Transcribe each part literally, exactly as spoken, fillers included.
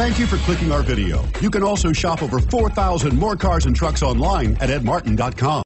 Thank you for clicking our video. You can also shop over four thousand more cars and trucks online at ed martin dot com.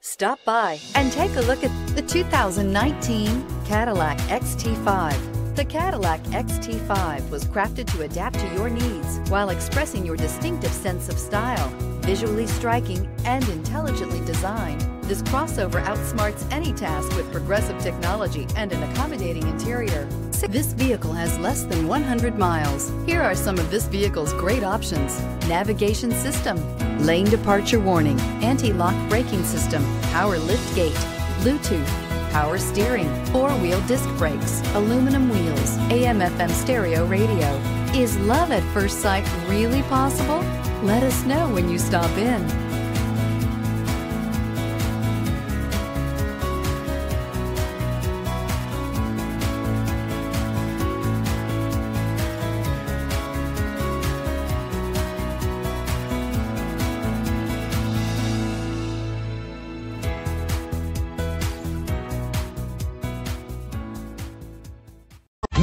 Stop by and take a look at the two thousand nineteen Cadillac X T five. The Cadillac X T five was crafted to adapt to your needs while expressing your distinctive sense of style. Visually striking and intelligently designed, this crossover outsmarts any task with progressive technology and an accommodating interior. This vehicle has less than one hundred miles. Here are some of this vehicle's great options: navigation system, lane departure warning, anti-lock braking system, power lift gate, Bluetooth, power steering, four-wheel disc brakes, aluminum wheels, A M F M stereo radio. Is love at first sight really possible? Let us know when you stop in.